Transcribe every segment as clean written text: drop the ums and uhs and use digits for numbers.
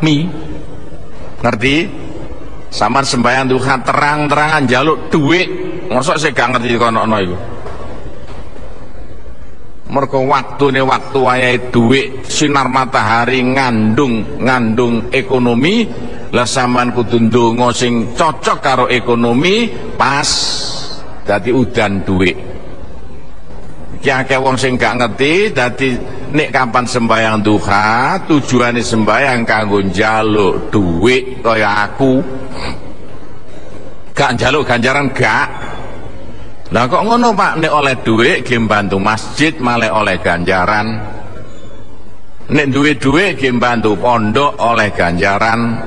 Mi, ngerti? Sama sembahyang duha terang-terangan jaluk duit, mosok sih gak ngerti kono-kono itu. Mergo waktune waktu ayahe duit, sinar matahari ngandung ekonomi, lah sampean kudu ndonga sing cocok karo ekonomi pas dadi udan duit. Iki akeh wong sing gak ngerti dadi nek kapan sembahyang duha, tujuane sembahyang kanggo njaluk dhuwit kaya aku. Gak njaluk ganjaran gak. Lah kok ngono Pak, nek oleh dhuwit ge mbantu masjid malah oleh ganjaran. Nek duwe dhuwit ge mbantu pondok oleh ganjaran.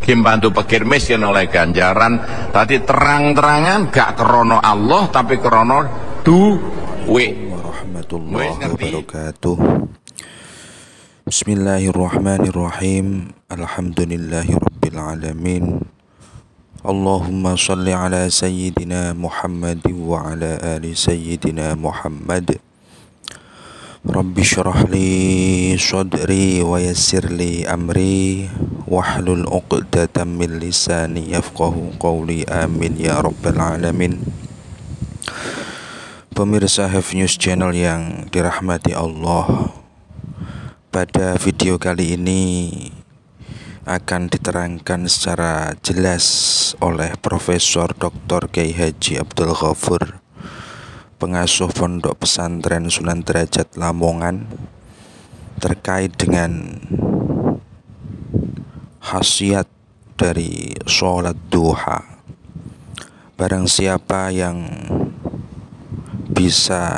Ge mbantu pikir miskin oleh ganjaran. Tadi terang-terangan gak krana Allah tapi krana dhuwit. Warahmatullahi wabarakatuh. Bismillahirrahmanirrahim. Alhamdulillahirabbil alamin. Allahumma shalli ala sayyidina Muhammad wa ala ali sayyidina Muhammad. Rabbi syrah li sadri wa yassir li amri wahlul 'uqdatam min lisani yafqahu qawli. Amin ya rabbal alamin. Pemirsa Have News Channel yang dirahmati Allah, pada video kali ini akan diterangkan secara jelas oleh Profesor Dr. Kyai Haji Abdul Ghafur, pengasuh Pondok Pesantren Sunan Drajat Lamongan, terkait dengan khasiat dari sholat duha. Barang siapa yang bisa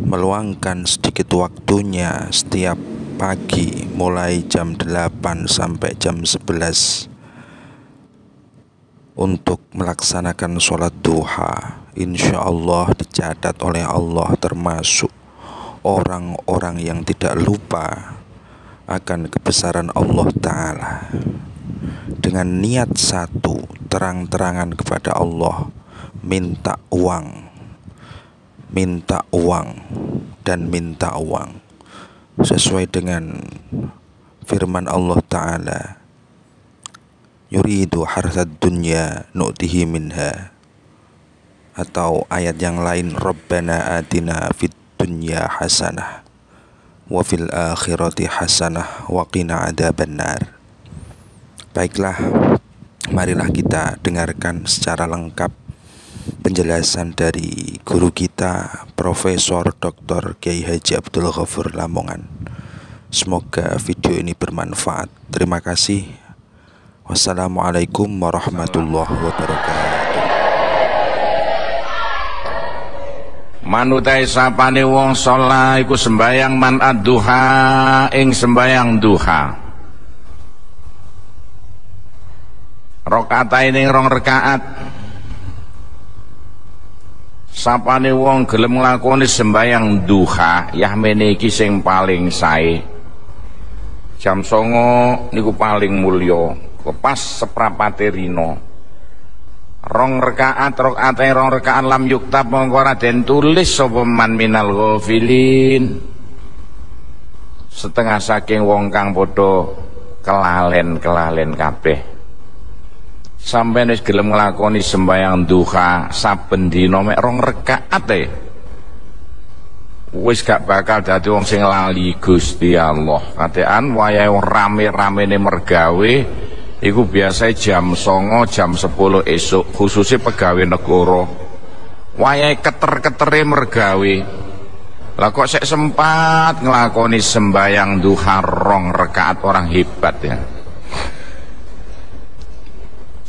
meluangkan sedikit waktunya setiap pagi mulai jam 8 sampai jam 11 untuk melaksanakan sholat duha, insya Allah dicatat oleh Allah termasuk orang-orang yang tidak lupa akan kebesaran Allah Ta'ala. Dengan niat satu, terang-terangan kepada Allah, minta uang dan minta uang, sesuai dengan firman Allah Ta'ala, yuridu harsad dunya nu'tihi minha, atau ayat yang lain, Rabbana atina fid dunya hasanah wa fil akhirati hasanah wa qina adzaban nar. Baiklah, marilah kita dengarkan secara lengkap penjelasan dari guru kita Profesor Dr. Kyai Haji Abdul Ghafur Lamongan. Semoga video ini bermanfaat. Terima kasih. Wassalamualaikum warahmatullahi wabarakatuh. Manutai sapane wong saleh iku sembayang man ad-duha ing sembayang duha. Rakaat ning rong rakaat. Sapane wong gelem nglakoni sembayang duha, yah mene iki sing paling sae. Jam 09.00 niku paling mulya, pas seprapate rino. Rong rakaat lam yuktab mongko ora den tulis sapa man minal ghafilin. Setengah saking wong kang padha kelalen kabeh. Sampai wis gelem nglakoni sembahyang duha saben dina mek rong rakaat ae wis gak bakal dadi wong sing lali Gusti Allah. Katean wayahe rame-ramene mergawe iku biasane jam 09.00 jam 10 esuk, khususnya pegawai negara wayahe keter-ketere mergawe. Lah kok sik sempat nglakoni sembahyang duha rong rakaat, orang hebat ya.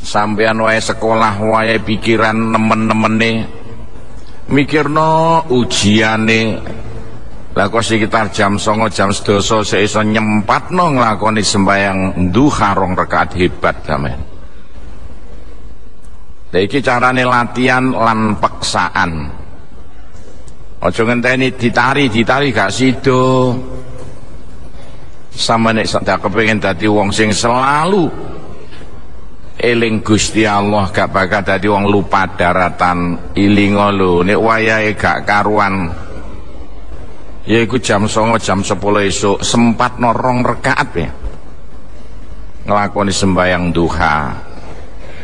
Sampeyan wae sekolah wae pikiran nemen-nemene mikirno ujiane, lah kok sekitar jam 09.00 jam 12.00 sik iso nyempatno nglakoni sembahyang duha rong rakaat, hebat sampean. Lah iki carane latihan lan paksaan. Aja ngenteni ditari gak sida. Sampeyan nek sak kepengin dadi wong sing selalu eling Gusti Allah, gak bakal dadi wong lupa daratan. Ilingo lho nek wayahe gak karuan yaiku jam 09.00 jam 10 esuk sempat norong rakaat ya ngelakoni sembahyang duha.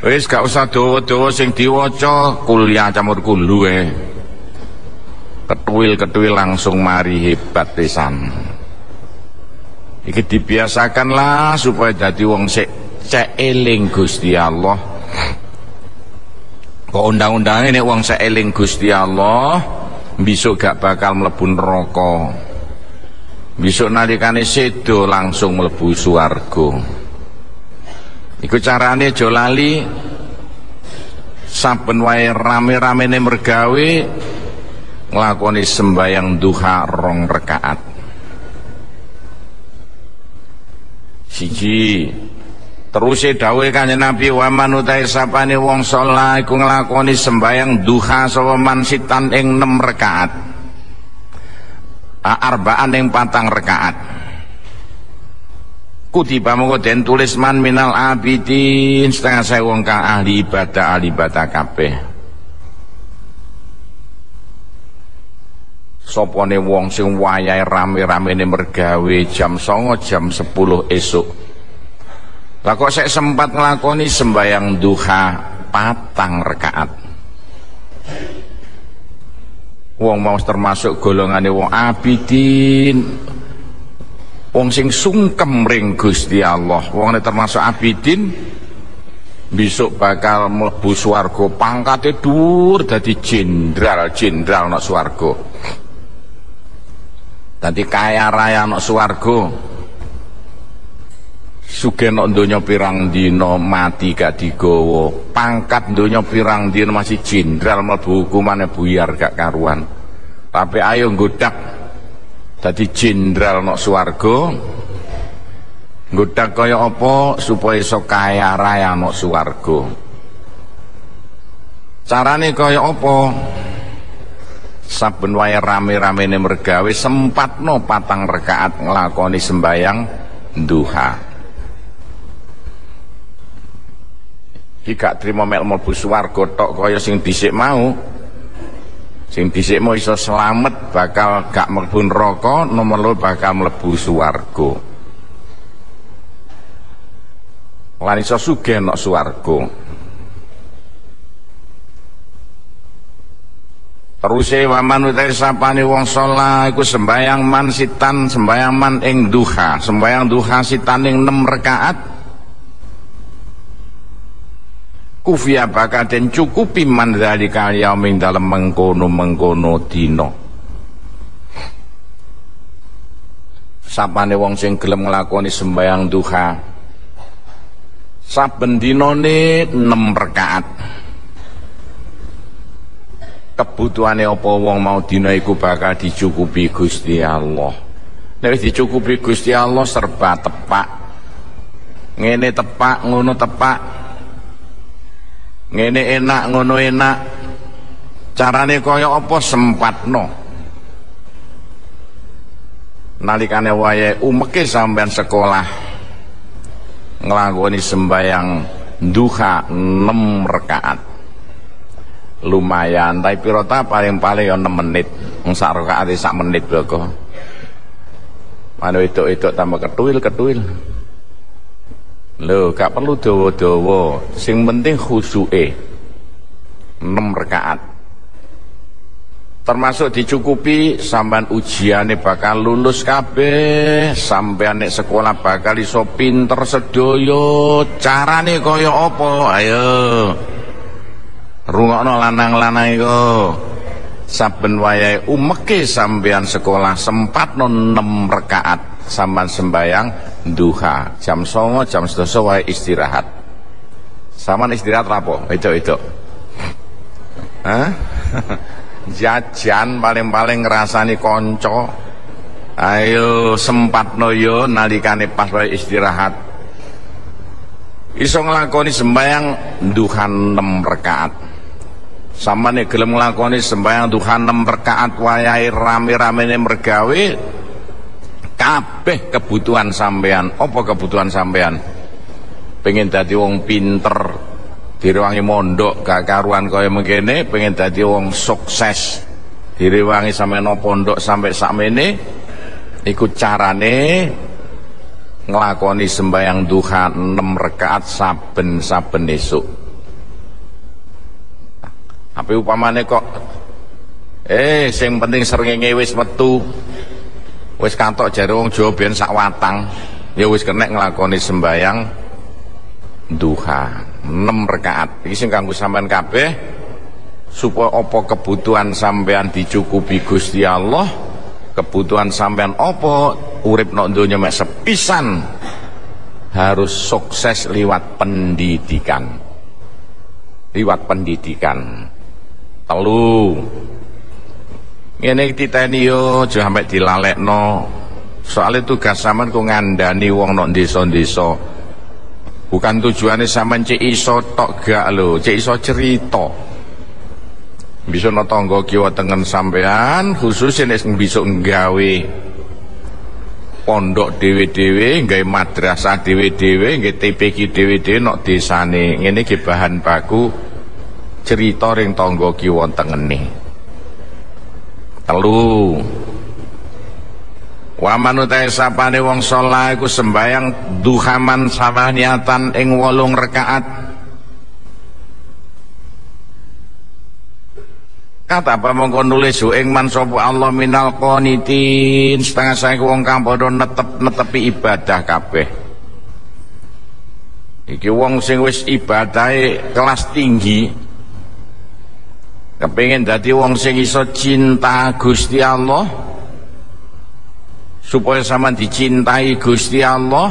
Wis gak usah dawa-dawa sing diwaca kuliah camur kulu ya. Ketuil-ketuil langsung mari, hebat pisan. Iki dibiasakanlah supaya jadi wong sik ceeling Gusti Allah. Kok undang-undangnya nek wong ceeling Gusti Allah, besok gak bakal mlebu neraka. Besok nalikane sedo langsung mlebu swarga. Iku carane aja lali. Saben wae rame-ramene mergawe nglakoni sembahyang duha rong rakaat. Siji, teruse dawuh Kanjeng Nabi, waman utahe sapane wong saleh iku nglakoni sembahyang duha sawa mansitan ing 6 rakaat. Arba'an ing 4 rakaat. Kutiba moko den tulis man minal abidin setengah saya wong kang ahli ibadah kabeh. Sopone wong sing wayahe rame-ramene mergawe jam 09.00 jam 10 esuk. Lah kok sik sempat nglakoni sembahyang duha 4 rakaat. Wong mau termasuk golongane wong abidin. Wong sing sungkem ring Gusti Allah. Wong nek termasuk abidin besok bakal mlebu swarga, pangkate dhuwur dadi jenderal-jenderal nang swarga. Dadi kaya raya nang swarga. Sugih nek donya pirang dina mati gak digawa, pangkat donya pirang dina masih jenderal mlebu hukumane buyar gak karuan. Tapi ayo nggodak dadi jenderal nok swarga. Nggodak kaya apa supaya iso kaya raya nok swarga. Carane kaya apa? Saben wae rame-ramene mergawe sempatno 4 rakaat nglakoni sembayang duha. Iki gak trimo mel mlebu swarga tok kaya sing dhisik mau. Sing dhisik mau iso slamet bakal gak mlebu neraka, nomor loro bakal mlebu swarga. Lan iso sugih nok swarga. Teruse waman utawi sapane wong saleh iku sembayang man sitan sembayang man ing duha, sembayang duha sitan ing 6 rakaat. Kufiya bakal den cukupi mandhalika yauming dalem mengkono-mengkono dina. Sapane wong sing gelem nglakoni sembahyang duha saben dinane 6 rakaat. Kebutuhane apa wong mau dina iku bakal dicukupi Gusti Allah. Nek wis dicukupi Gusti Allah serba tepak. Ngene tepak, ngono tepak. Ngene enak ngono enak. Carane kaya apa sempatno. Nalikane wayahe umeke sampean sekolah nglakoni sembayang duha 6 rakaat. Lumayan, tapi piro ta paling-paling ya 6 menit. Wong sak rakaate sak menit lho kok. Manu itu tambah ketuil-ketuil. Lho, gak perlu dawa-dawa, sing penting khusuke 6 rakaat. Termasuk dicukupi sampean ujiane bakal lulus kabeh, sampean nek sekolah bakal iso pinter sedaya. Carane kaya apa? Ayo. Rungokno lanang-lanang iku. Saben wayahe umeke sampean sekolah sempatno 6 rakaat sampean sembayang duha jam 09.00 jam 10.00 wae istirahat. Saman istirahat rapo? Itu. Hah? Jajan paling-paling ngrasani kanca. Ayo sempatno yo nalikane pas wae istirahat. Iso nglakoni sembayang duha 6 rakaat. Samane gelem nglakoni sembayang duha 6 rakaat wayahe rame-ramene mergawe. Kabeh kebutuhan sampean. Apa kebutuhan sampean? Pengen dadi wong pinter, direwangi mondok gak karuan kaya mengkene, pengen dadi wong sukses, direwangi sampeyan pondok sampai sakmene iku carane nglakoni sembahyang duha 6 rakaat saben-saben esuk. Apa upamane kok sing penting srengenge wis metu. Wis kantok jare wong Jawa ben sak watang, ya wis kenek nglakoni sembayang duha 6 rakaat. Iki sing kanggo sampean kabeh supaya apa kebutuhan sampean dicukupi Gusti Allah, kebutuhan sampean apa urip nok donya mek sepisan harus sukses liwat pendidikan. Liwat pendidikan. Telu ngene dititeni yo aja sampe dilalekno. Soale tugas sampean ku ngandani wong nang desa-desa. Bukan tujuane sampean cek iso tok gak lho, cek iso cerita. Bisa ana tangga kiwa tengen sampean, khusus nek bisa nggawe pondok dhewe-dhewe, nggawe madrasah dhewe-dhewe, nggawe TPQ dhewe-dhewe nang desane. Ngene iki bahan baku cerita ring tangga kiwa tengene. Telu wa manutae sapane wong saleh iku sembayang duhaman samaniatan ing 8 rakaat. Kata apa mongko nulis ing man sapa Allah minal qanitin, setengah sae wong kang padha netep-netepi ibadah kabeh. Iki wong sing wis ibadahe kelas tinggi, kepengin dadi wong sing iso cinta Gusti Allah, supaya sampean dicintai Gusti Allah.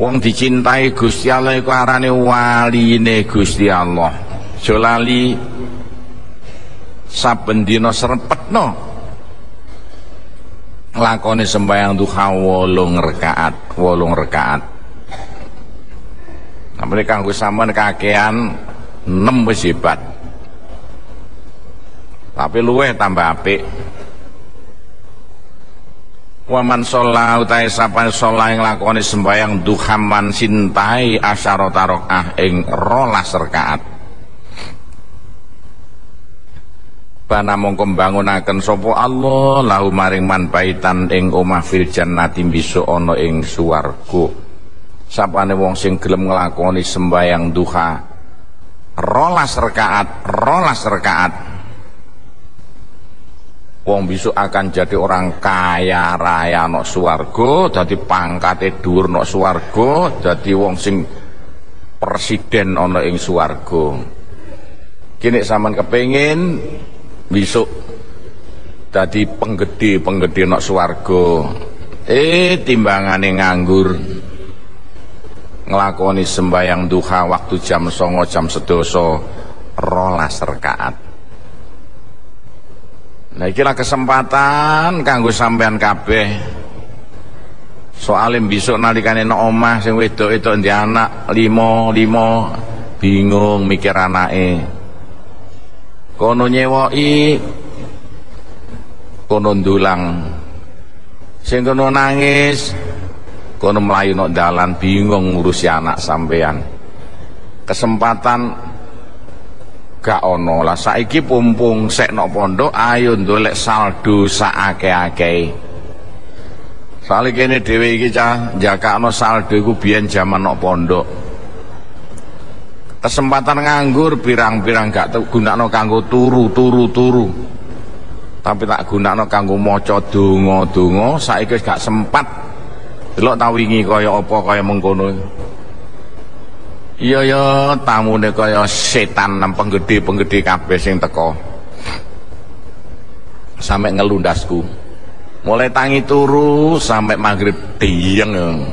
Wong dicintai Gusti Allah iku arane waline Gusti Allah. Aja lali saben dina srepetno nglakoni sembahyang duha 8 rakaat, 8 rakaat. Sampeyan kanggo sampean kakean 6 wis hebat. Tapi luweh tambah apik. Waman sholat utai sapan sholat yang lakoni sembayang duhaman sintai asyarotarokah ing 12 rakaat. Banamong kembangunakan sopo Allah lahu maring man baitan ing omah fil jannati bisu ono ing suwargo. Sapane wong sing gelem nglakoni sembayang duha 12 rakaat, 12 rakaat. Wong besok akan jadi orang kaya raya nok suwargo, jadi pangkate dhuwur nok suwargo, jadi wong sing presiden ono ing suwargo. Kini sampean kepengin besok jadi penggede nok suwargo. Timbangane nganggur nglakoni sembayang duha waktu jam 09.00 jam 12.00 12 rakaat. Nah, kira kesempatan kanggo sampean kabeh. Soale besok nalikane nang omah sing wedok-wedok ndek anak 5 bingung mikir anake. Kono nyewoki, kono ndulang. Sing kono nangis, kono mlayu nang dalan bingung ngurusi anak sampean. Kesempatan gak ono lah saiki pumpung sek nok pondok, ayo ndolek saldo sak akeh-akeh. Soale kene dhewe iki cah njakakno saldo iku biyen jaman nok pondok. Kesempatan nganggur pirang-pirang gak gunakno kanggo turu-turu. Tapi tak gunakno kanggo maca donga-donga, saiki wis gak sempat. Delok ta wingi kaya apa kaya mengkono. Iya ya tamune kaya setan nang penggede-penggede kabeh sing teko. Sampai ngelundasku. Mulai tangi turu sampai maghrib diyeng.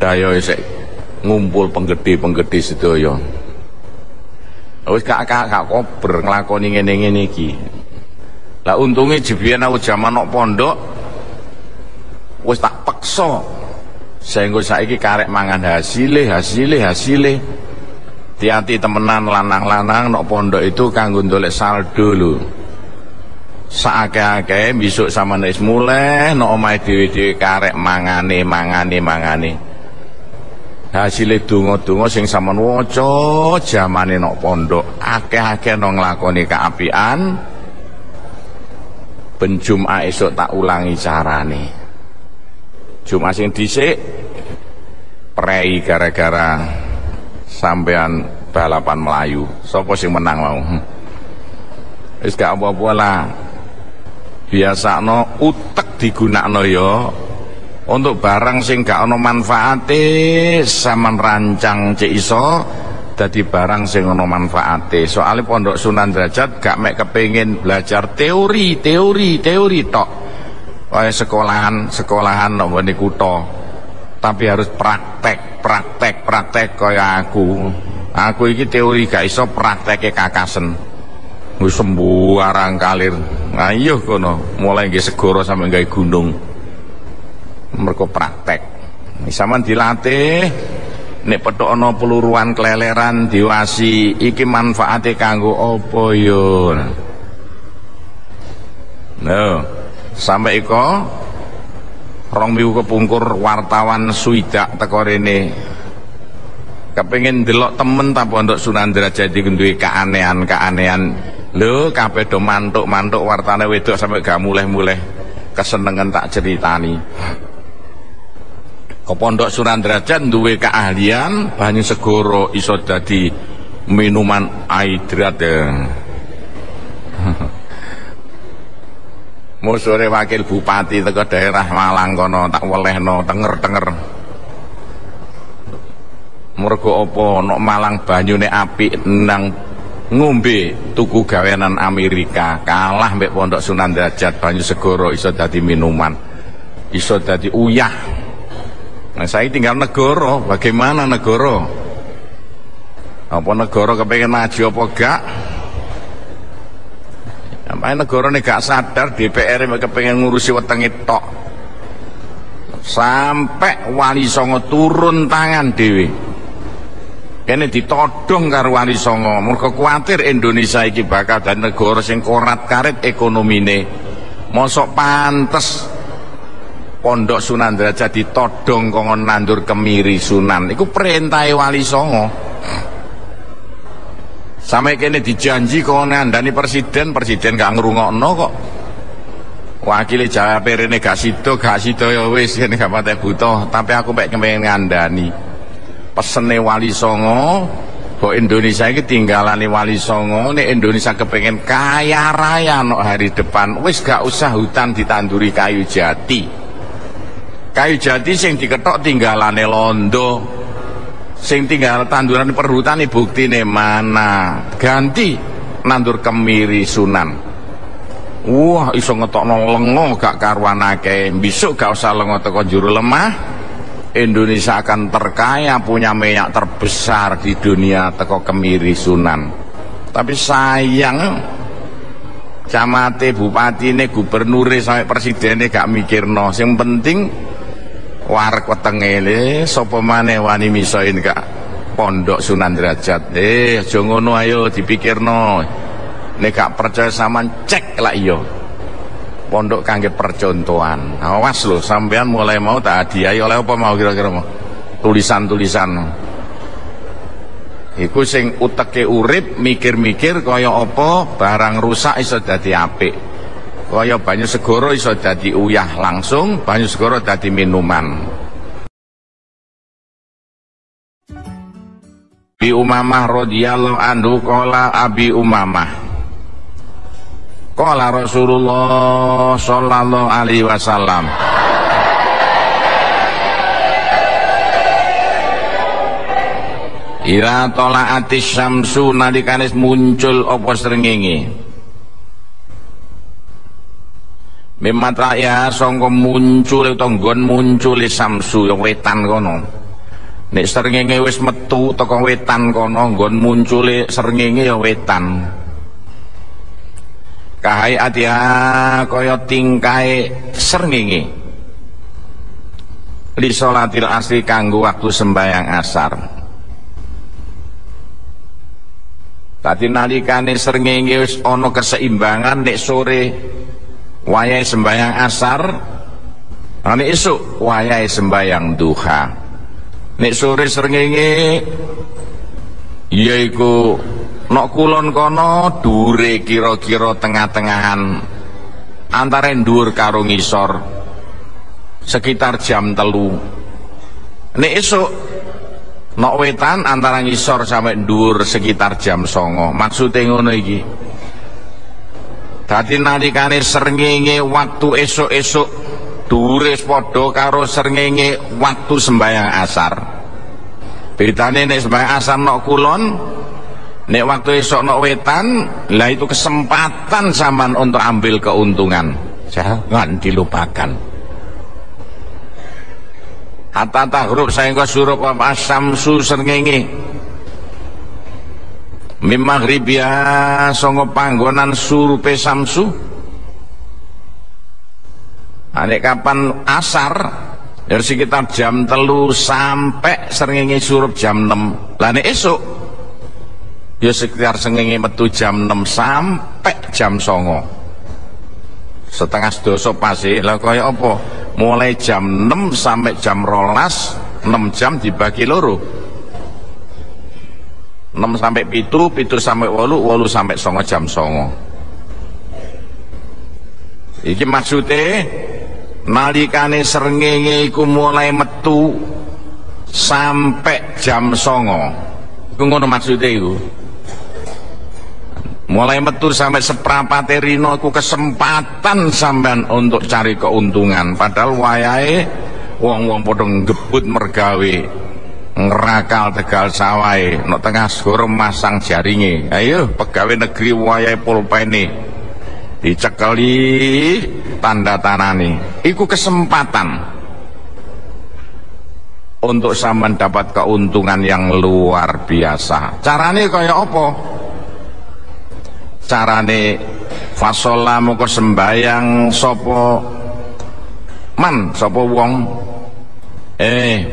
Daya isek ngumpul penggede-penggede sedaya. Wis gak kober nglakoni ngene-ngene iki. Lah untunge jebiyen aku jaman nok pondok wis tak peksa. Senggo saiki karek mangan hasile. Hati-hati temenan lanang-lanang nok pondok itu kanggo ndolek saldo lho. Sak akeh-akeh besok sampean wis mulai nok omahe dhewe-dhewe karek mangane. Hasile donga-donga sing sampean waca jamane nok pondok akeh-akeh nang nglakoni kaapian. Ben Jumat esok tak ulangi carane. Jumat sing dhisik prei gara-gara sampean balapan Melayu. Sapa sing menang mau? Wis gak apa-apa lah. Biasane utek digunakno ya untuk barang sing gak ana manfaate, sampean rancang cek iso dadi barang sing ana manfaate. Soale Pondok Sunan Drajat gak mek kepengin belajar teori tok. Kaya sekolahan nang ngene kutho. Tapi harus praktek kaya aku. Aku iki teori gak iso, prakteke kakasen. Wis sembuh arang kalir. Ayo kono, mulai nggih segoro sampe gawe gunung. Mergo praktek. Sampeyan dilatih nek petok ana peluruan keleleran diwasi iki manfaate kanggo apa yo. Nah, sampe iko rong minggu kepungkur wartawan swidak teko rene. Kepengin delok temen ta Pondok Sunan Drajat iki duwe keanehan-keanehan. Lho kabeh do mantuk-mantuk wartane wedok sampe gak muleh-muleh kesenengan tak ceritani. Pondok Sunan Drajat duwe keahlian banyu segoro iso dadi minuman hidrat. Musore wakil bupati teko daerah Malang kono tak welehno tenger-tenger. Mergo apa nok Malang banyune apik nang ngombe tuku gawenan Amerika kalah mbek Pondok Sunan Drajat banyu segoro iso dadi minuman. Iso dadi uyah. Nah, saya tinggal negoro, bagaimana negoro? Apa negoro kepengen maju apa gak? Sampai negoro ini gak sadar DPR kepengen ngurusi wetenge tok. Sampai Wali Songo turun tangan dewi. Ini ditodong karo Wali Songo. Mergo kuatir Indonesia iki bakal dan negoro sing korat-karit ekonomine. Mosok pantes Pondok Sunan Drajat ditodong kongon nandur kemiri Sunan. Iku perintahe Wali Songo. Sampai kene dijanji kongon ngandani presiden gak ngrungokno kok. Wakile jawabe rene gak sido ya wis kene gak patek butuh, tapi aku mek kepengin ngandani. Pesene Wali Songo, kok Indonesia iki tinggalane Wali Songo, nek Indonesia kepengin kaya raya nok hari depan, wis gak usah hutan ditanduri kayu jati. Kayu jati sing diketok tinggalane londo, sing tinggal tanduran perhutani buktine mana? Ganti nandur kemiri Sunan. Wah iso ngetokno lengo gak karuan akeh. Besok gak usah lengo teko juru lemah. Indonesia akan terkaya, punya minyak terbesar di dunia teko kemiri Sunan. Tapi sayang camate, bupatine, gubernure sampe presidene gak mikirno. Sing penting warek wetengele sapa maneh wani misoin ka Pondok Sunan Drajat. Aja ngono, ayo dipikirno. Nek gak percaya sampean cek lak iya. Pondok kangge percontohan. Awas lho sampean mulai mau tak hadiahi oleh apa mau kira-kira mau. Tulisan-tulisan. Iku sing uteke urip mikir-mikir kaya apa barang rusak iso dadi apik. Kaya banyu segoro iso dadi uyah langsung, banyu segoro dadi minuman. Bi Umamah radhiyallahu anhu qala Abi Umamah. Qala Rasulullah sallallahu alaihi wasallam. Ira tola'ati syamsu nalikane muncul apa srengenge. Mimat raya sangka muncul tonggon muncul samsu yang wetan kono. Nek srengenge wis metu teko wetan kono nggon muncule srengenge ya wetan. Kahae atia kaya tingkae srengenge. Li salatil asri kanggo waktu sembahyang asar. Dadi nalikane srengenge wis ana keseimbangan nek sore wayahe sembahyang asar, nek esuk wayahe sembahyang duha. Nek sore srengenge yaiku nek kulon kono dure kira-kira tengah-tengahan antara dhuwur karo ngisor sekitar jam 3. Nek esuk nek wetan antara ngisor sampai dhuwur sekitar jam 9. Maksude ngono iki. Dadi nalikane srengenge waktu esuk-esuk dhuwure padha karo srengenge waktu sembahyang asar. Beritane nek sembahyang asar nek kulon, nek waktu esok nek wetan, lah itu kesempatan zaman untuk ambil keuntungan. Jangan dilupakan. Atata huruf saengko surup apa samsu srengenge. Mim maghribia songo panggonan surupe samsu. Nek kapan asar dari sekitar jam 3 sampai srengenge surup jam 6. Lah nek esok ya sekitar srengenge metu jam 6 sampai jam 9. Setengah sedoso pasti. Lah kaya apa? Mulai jam 6 sampai jam 12, 6 jam dibagi 2. 6 sampai 7, 7 sampai 8, 8 sampai 9 jam 9. Iki maksude nalikane srengenge iku mulai metu sampai jam 9. Iku ngono maksude iku. Mulai metu sampai seprapat rino aku kesempatan sampean untuk cari keuntungan. Padahal wayahe wong-wong padha ngebut mergawe ngerakal tegal sawai nok tengah segoro masang jaringe. Ayo pegawai negeri wayahe pulpene dicekeli tanda tanani. Iku kesempatan untuk sampean dapat keuntungan yang luar biasa. Carane kaya apa? Carane fasola moko sembayang sopo man sopo wong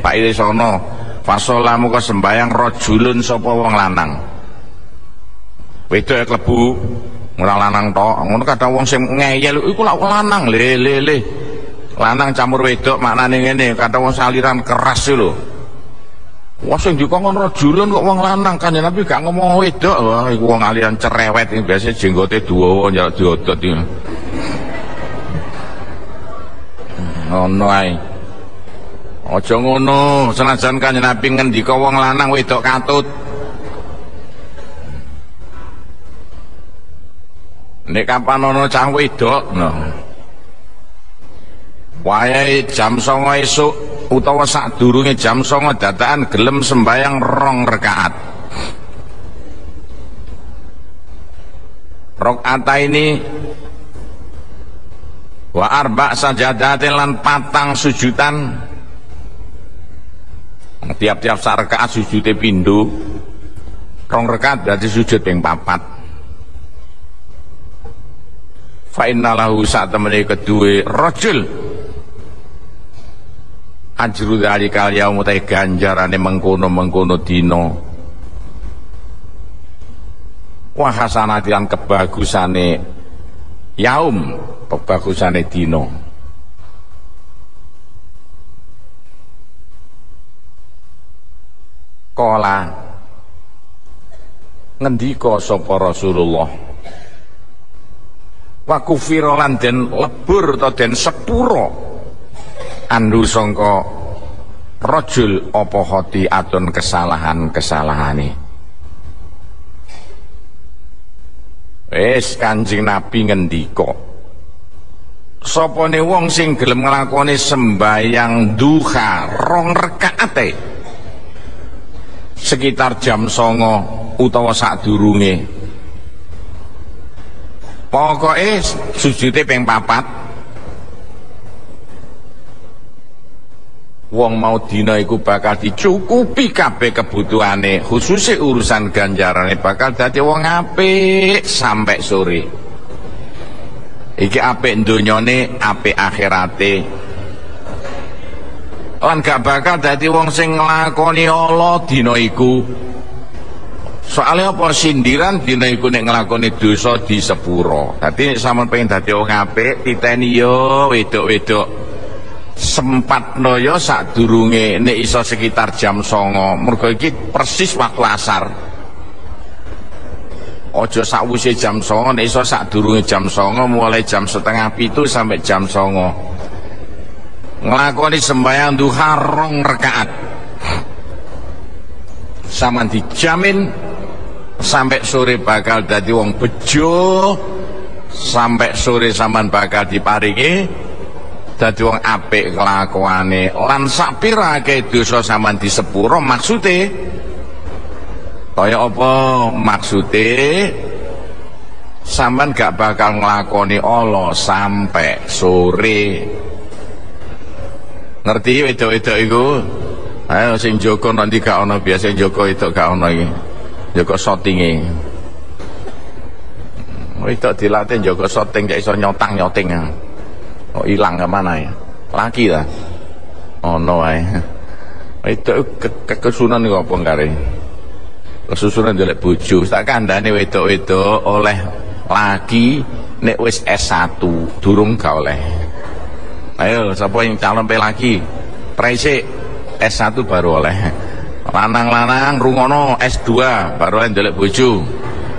Pak Irisono fasola moko sembayang rojulun sopo wong lanang wedok klebu wong lanang tok ngono kadang wong sing ngeyel iku lak lanang le lanang campur wedok maknane ngene kadang wong saliran keras lho wah sing dikongkon rajulun kok wong lanang kan ya Nabi gak ngomong wedok wah iku wong aliran cerewet iki biasa jenggote duwa njaluk diodot iki ngono ae aja ngono senajan Kanjeng Nabi ngendika wong lanang wedok katut nek kapan ana cah wedok wayahe jam 9 esuk utawa sadurunge jam 9 dadakan gelem sembayang 2 rakaat. Rakaataini wa arba' sajadatin lan 4 sujudan. Tiap-tiap sak rakaat sujude pindho. 2 rakaat berarti sujud ping 4. Fa innalahu sak temene kedue rajul ajru dalikal yaum ta ganjarane mengkono-mengkono dina wa hasanati lan kebagusane yaum kebagusane dina kala ngendika sapa Rasulullah wa kufira lan den lebur ta den sepuro andu songko rojul opo hoti atun kesalahan-kesalahane. Wis Kanjeng Nabi ngendika. Sopone wong sing gelem nglakoni sembayang duha 2 rakaate. Sekitar jam 9 utawa sadurunge. Pokoke sujude ping 4. Wong mau dina iku bakal dicukupi kabeh kebutuhane khususe urusan ganjarane bakal dadi wong apik sampai sore iki apik donyane apik akhirate lan gak bakal dadi wong sing nglakoni ala dina iku soalnya apa sindiran dina iku nek nglakoni dosa disepuro dadi nek sampean pengin dadi wong apik titeni yo wedok-wedok sempat noyo sadurunge nek iso sekitar jam 9 mergo iki persis waktu asar ojo sakwise jam 09:00 nek iso sadurunge jam 09:00 mulai jam 06:30 sampai jam 09:00 nglakoni sembahyang duha 2 rakaat sampean dijamin sampai sore bakal dadi wong bejo, sampai sore sampean bakal diparingi dadi wong apik kelakuane lan sak pirake dosa sampean disepuro. Maksude kaya apa? Maksude sampean gak bakal nglakoni Allah sampai sore. Ngerti wedok-wedok iku? Ayo sing njogo nanti gak ono, biasa njogo wedok gak ono iki. Njogo shootinge. Wedok dilatih njogo shooting gak iso nyotang-nyoting. Oh, hilang kemana ya? Laki lah. Oh no ay. Itu kekesunan itu apa ngkari? Kesusunan jelek bojo. Tak kandhane wedok-wedok oleh laki nek wis S1 durung gak oleh. Ayo sapa yang calon laki? Resik S1 baru oleh. Lanang-lanang rungono S2 baru oleh jelek bojo.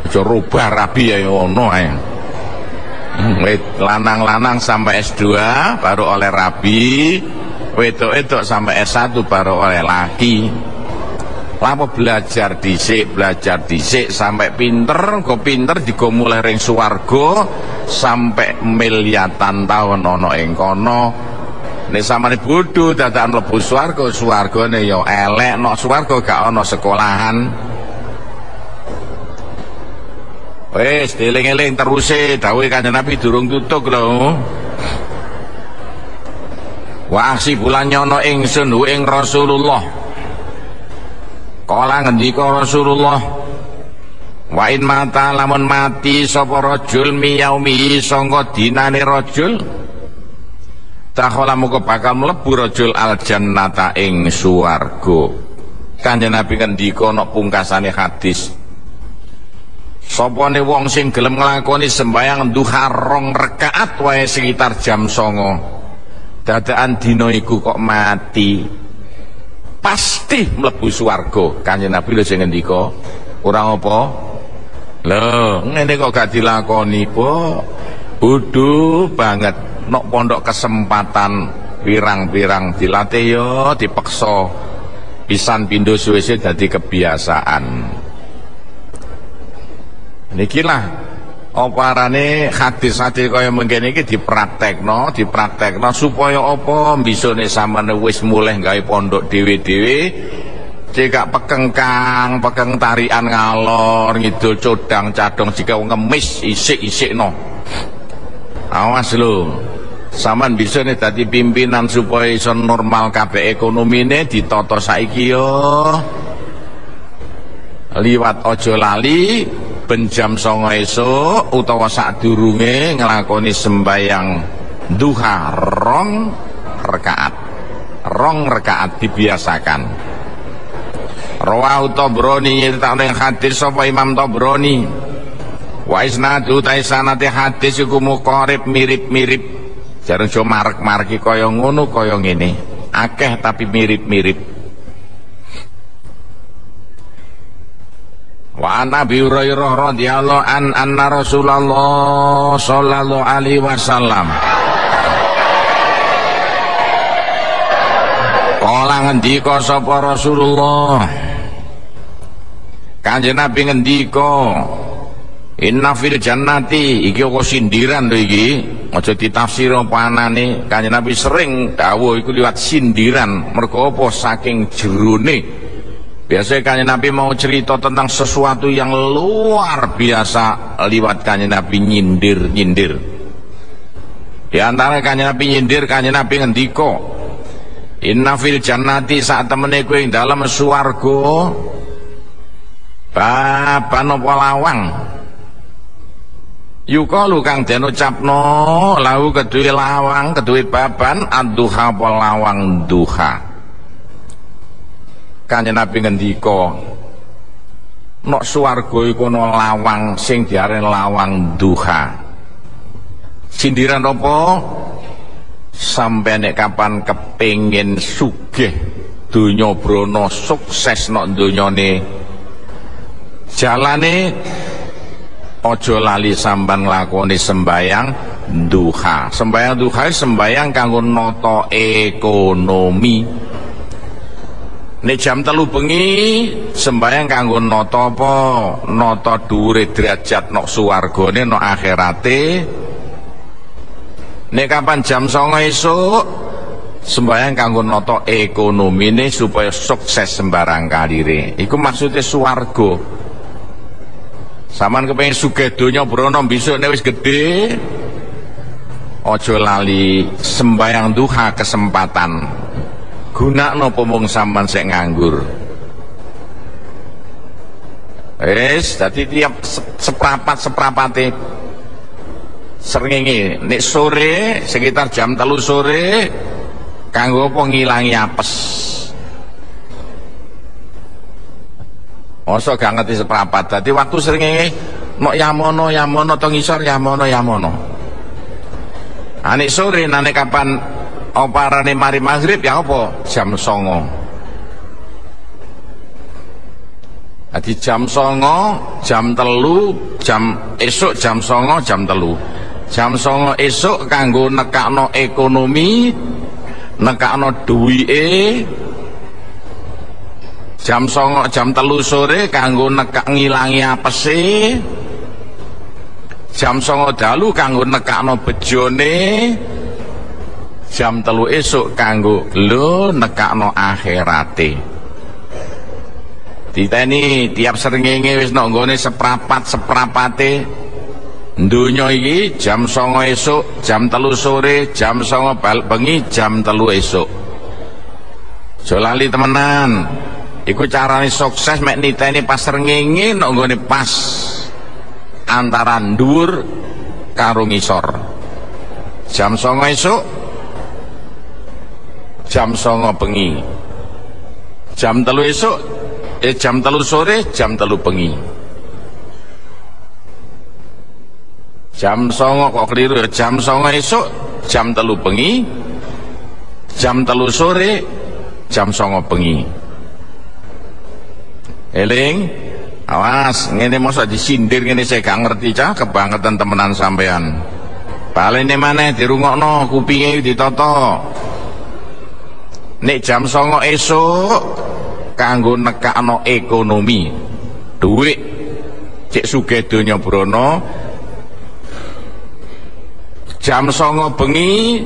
Aja rubah rabi ya ono ae. Lanang-lanang sampai S2 baru oleh rabi, wedok-wedok sampai S1 baru oleh laki. Lama belajar dhisik sampai pinter, kok pinter digo mulai ring swarga sampai miliatan tahun ono ing kono. Nek samane bodho dadak mlebu swarga, swargane ya elek, nek swarga gak ono sekolahan. Wes eling-eling teruse dawuhe Kanjeng Nabi durung tutuk lho. Wa asibulane ana ingsun ing Rasulullah. Kala ngendika Rasulullah, wa in mata lamun mati sapa rajul miyaumi sangka dinane rajul, takhalamu kok bakal mlebu rajul al jannata ing swarga. Kanjeng Nabi ngendika ana pungkasane hadis, sopone wong sing gelem nglakoni sembahyang duha 2 rakaat wae sekitar jam 09:00 dadakan dina iku kok mati pasti mlebu swarga. Kanjeng Nabi lho sing ngendika, ora apa lho ngene kok gak dilakoni po bodho banget. Nok pondok kesempatan pirang-pirang dilatih yo dipeksa pisan pindho suwe-suwe dadi kebiasaan. Nikilah oparane hadis-hadis kaya mengkene iki dipraktekno, dipraktekno supaya apa? Mbisone sampeyan wis mulih gawe pondok dhewe-dhewe, cekak pekengkang, pekeng tarian ngalor ngidul codang cadong jika ngemis isik-isikno. Awas lho. Sampeyan bisone dadi pimpinan supaya iso normal kabeh ekonomine ditata saiki yo. Liwat aja lali. Ben jam 09:00 esuk utawa sadurunge nglakoni sembahyang duha 2 rakaat. 2 rakaat dibiasakan. Rawahu Tabrani ta'ala hadis sapa Imam Tabrani. Wa isnadu taisanate hadis iku muqarib mirip-mirip. Jarang jo marek-mareki kaya ngono kaya ngene. Akeh tapi mirip-mirip. Wa Nabi Hurairah radhiyallahu an anna Rasulullah sallallahu alaihi wasallam kala ngendika sapa Rasulullah, Kanjeng Nabi ngendika, inna fil jannati. Iki kok sindiran lho iki, aja ditafsir panane. Kanjeng Nabi sering dawuh iku liwat sindiran, mergo apa saking jerone. Biasanya Kanjeng Nabi mau cerita tentang sesuatu yang luar biasa liwat Kanjeng Nabi nyindir-nyindir. Di antara Kanjeng Nabi nyindir, Kanjeng Nabi ngendika, inna fil jannati saat temene kuwi ing dalem swarga baban apa lawang yukalu kang den ucapno lahu kedue lawang kedue baban adduha apa lawang duha. Kanjeng Nabi ngendika, nek swarga iku ana lawang sing diarani lawang duha. Sindiran apa? Sampai nek kapan kepengin sugih donya brana sukses nok donyane, jalane Ojo lali sampean nglakoni sembayang duha. Sembayang duha sembayang kanggo nata ekonomi. Nek jam 3 bengi sembayang kanggo nata apa? Nata dhuwure derajat nok swargane nok akhirate. Nek kapan jam 09.00 esuk sembayang kanggo nata ekonomine supaya sukses sembarang kalire. Iku maksudnya swarga. Saman kepengin sugih donya brono besok nek wis gedhe aja lali sembayang duha kesempatan. Gunakno apa mung sampean sik nganggur. Wis dadi tiap seprapat-seprapate srengenge nek sore sekitar jam 3 sore kanggo apa ngilangi apes. Masa gak ngerti seprapat, tadi waktu sering mau yamono, tongisor yamono. Anik sore, nane kapan oparane mari maghrib ya apa? Jam 09.00. Tadi jam 09.00, jam 3, jam esok jam 09.00, jam 3. Jam 09.00 esok kanggo nekakno ekonomi, nekakno duwike. Jam 09.00 jam 3 sore kanggo nekak ngilangi apese. Jam 09.00 dalu kanggo nekakno bejone. Jam 3 esuk kanggo lho nekakno akhirate. Diteni tiap srengenge wis nonggone seprapat-seprapate. Donya iki jam 09.00 esuk, jam 3 sore, jam 09.00 bengi, jam 3 esuk. Aja lali temenan. Iku carane sukses mek niteni pas rengenge nok nggone pas antara dhuwur karo ngisor. Jam 09.00 esuk, jam 09.00 bengi. Jam 3 esuk, jam 3 sore, jam 3 bengi. Jam 09.00 kok keliru, jam 09.00 esuk, jam 3 bengi. Jam 3 sore, jam 09.00 bengi. Eling, awas, ngene mosok disindir ngene saya gak ngerti cah, kebangetan temenan sampean. Balene maneh dirungokno, kupinge ditata. Nek jam 09.00 esuk kanggo nekakno ekonomi. Duit cek sugih donya brono. Jam 09.00 bengi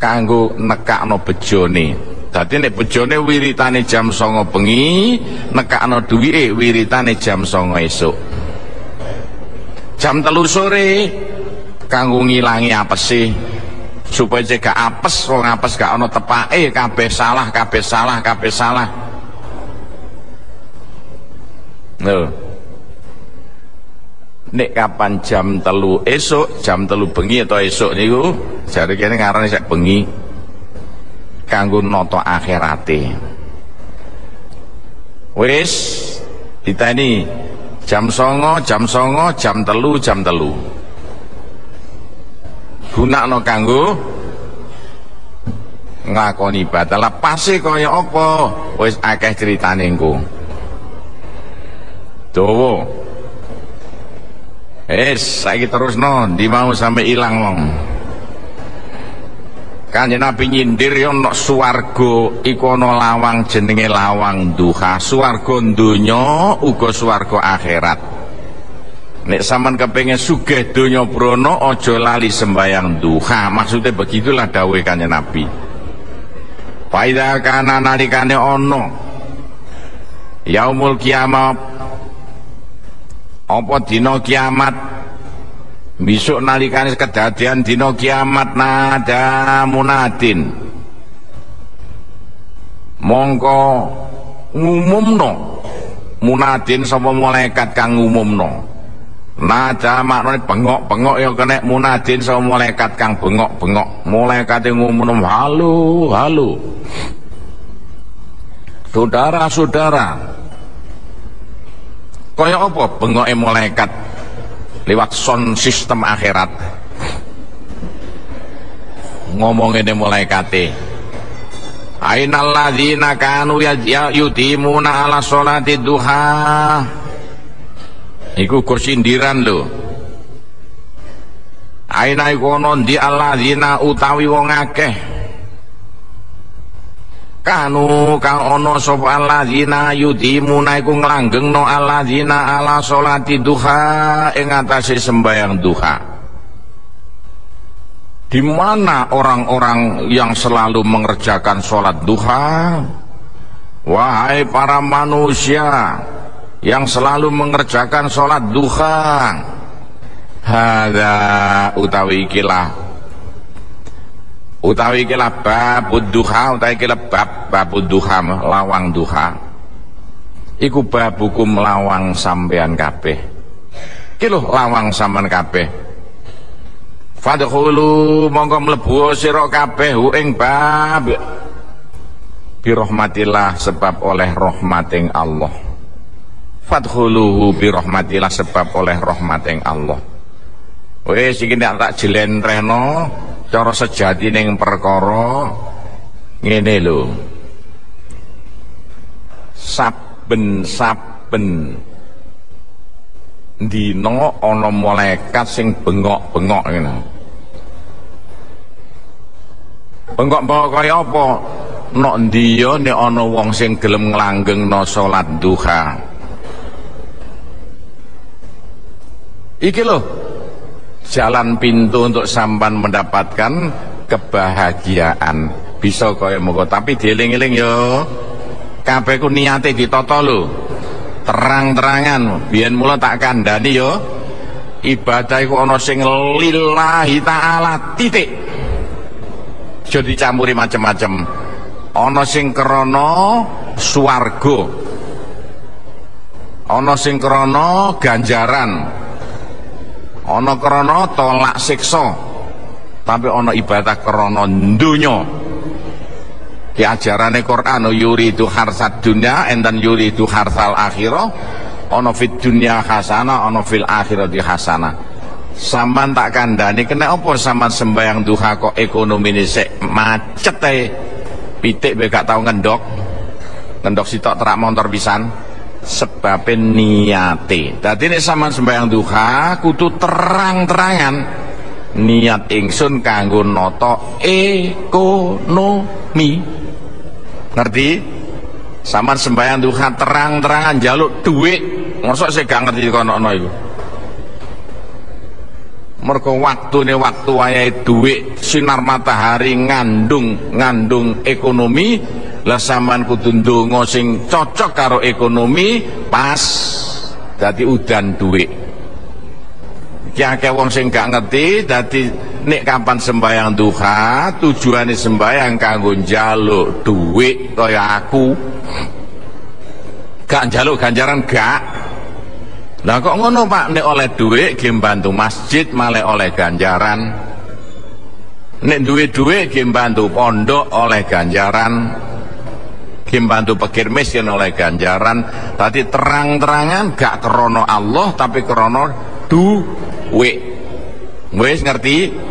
kanggo nekakno bejone. Dadi nek bojone wiritane jam 09.00 bengi, nekakno duwike wiritane jam 09.00 esuk. Jam 3 sore kanggo ngilangi apese. Supaya cegah apes, wong apes gak ana tepake, kabeh salah. Lho. Nek kapan jam 3 esuk, jam 3 bengi atau esuk niku jare kene ngarane sak bengi. Kanggo nata akhirate. Wis ditani jam 09.00, jam 09.00, jam 3, jam 3. Gunakno kanggo nglakoni ibadah. Lah pase kaya apa? Wis akeh critane engko. Dawa. Saiki terusno, ndi mau sampe ilang wong. Kanjeng Nabi nyindir ya nek swarga iku ana lawang jenenge lawang duha. Swarga donya uga swarga akhirat. Nek sampean kepengin sugih donya brana aja lali sembayang duha. Maksudnya begitulah dawuhe Kanjeng Nabi. Faida kana nalikane ana yaumul kiamat apa dina kiamat. Besok nalikane kedadian dina kiamat nada munadin. Mongko ngumumno munadin sapa malaikat kang ngumumno. Nada maknane bengok-bengok ya kena munadin sapa malaikat kang bengok-bengok. Malaikate ngumumno halo, halo. Saudara-saudara. Kaya apa bengoke malaikat? Lewat sound sistem akhirat ngomongin malaikate ainal ladzina kanu yudhimuna ala sholati duha Iku kursindiran lho. Aina iku ana ndi alladzina utawi wong akeh. Kanu kang ana sapa alladzina yudimuna iku nglanggengno alladzina ala sholati duha ing atase sembahyang duha. Di mana orang-orang yang selalu mengerjakan sholat duha? Wahai para manusia yang selalu mengerjakan sholat duha, hadza utawi ikilah babud duha, utawi ikilah babud duha, lawang duha. Iku babukum lawang sampean kabeh. Iki lho lawang sampean kabeh. Fadkhulu mongko mlebu sira kabeh ing bab bi rahmatillah, sebab oleh rahmating Allah. Fadkhulu bi rahmatillah, sebab oleh rahmating Allah. Wis iki nek tak jelentrehno cara sejati ning perkara ngene lho. Saben-saben dino ana malaikat sing bengok-bengok ngene. Bengok-bengok kaya apa? Nek ndi ya nek ana wong sing gelem nglanggengno salat duha. Iki lho jalan pintu untuk sampean mendapatkan kebahagiaan. Bisa kaya moko, tapi dieling-eling yo. Kabeh ku niate ditata lho. Terang-terangan, biyen mula tak kandhani yo. Ibadah iku ana sing lillahi ta'ala titik. Aja dicampuri macam-macam. Ana sing krana swarga. Ana sing krana ganjaran. Ana krana tolak siksa. Tapi ana ibadah krana donya. Di ajarane Quran yuridu harsad dunya enten yuridu harsal akhirah, ana fid dunya hasanah ana fil akhirati hasanah. Sampeyan tak kandhani kena apa sampeyan sembahyang duha kok ekonomine sik macet ae. Pitik wek gak tau ngendhok. Ngendhok sitok terak montor pisan sebabe niate. Dadi nek sampeyan sembahyang duha kudu terang-terangan niat ingsun kanggo nata ekonomi. Ngerti? Sampeyan sembahyang duha terang-terangan njaluk dhuwit, mosok sik gak ngerti kono-kono iku. Mergo waktune waktu ayahe dhuwit, sinar matahari ngandung ekonomi, lah sampeyan kudu ndonga sing cocok karo ekonomi pas dadi udan dhuwit. Iki akeh wong sing gak ngerti, dadi nek kapan sembahyang duha tujuane sembahyang kanggo njaluk dhuwit kaya aku. Gak njaluk ganjaran gak. Lah kok ngono Pak, nek oleh dhuwit ge mbantu masjid malah oleh ganjaran. Nek duwe dhuwit ge mbantu pondok oleh ganjaran. Ge mbantu pikir miskin oleh ganjaran. Tadi terang-terangan gak krana Allah tapi krana dhuwit. Wis ngerti?